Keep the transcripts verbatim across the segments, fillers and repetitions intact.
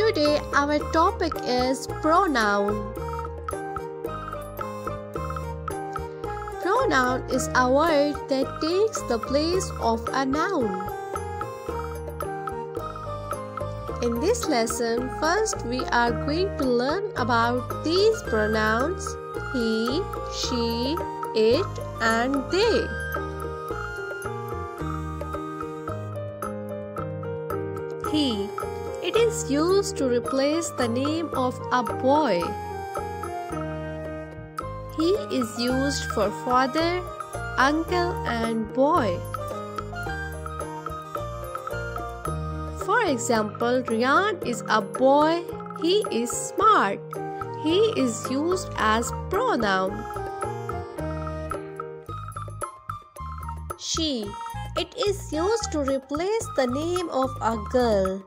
Today our topic is pronoun. Pronoun is a word that takes the place of a noun. In this lesson, first we are going to learn about these pronouns he, she, it, and they. He. It is used to replace the name of a boy. He is used for father, uncle, and boy. For example, Ryan is a boy, he is smart. He is used as pronoun. She. It is used to replace the name of a girl.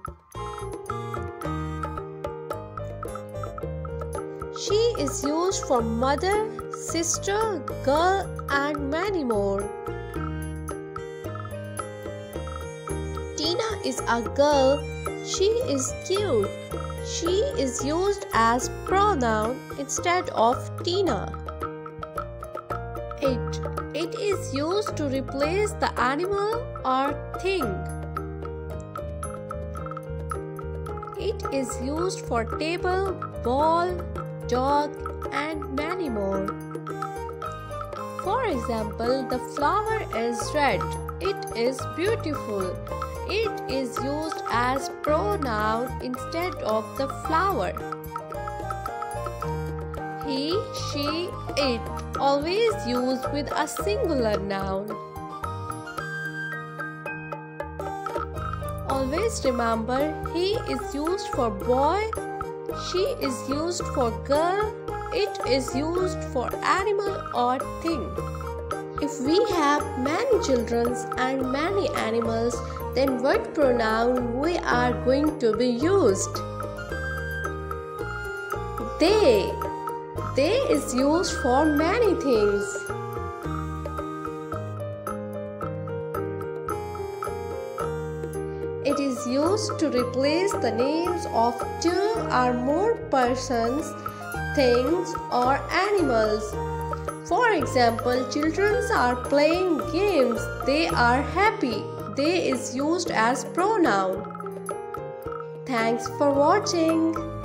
She is used for mother, sister, girl, and many more. Tina is a girl. She is cute. She is used as pronoun instead of Tina. It. It is used to replace the animal or thing. It is used for table, ball, dog, and many more. For example, the flower is red. It is beautiful. It is used as pronoun instead of the flower. He, she, it always used with a singular noun. Always remember, he is used for boy, she is used for girl, it is used for animal or thing. If we have many children and many animals, then what pronoun we are going to be used? They. They is used for many things. It is used to replace the names of two or more persons, things, or animals. For example, children are playing games. They are happy. They is used as pronoun. Thanks for watching.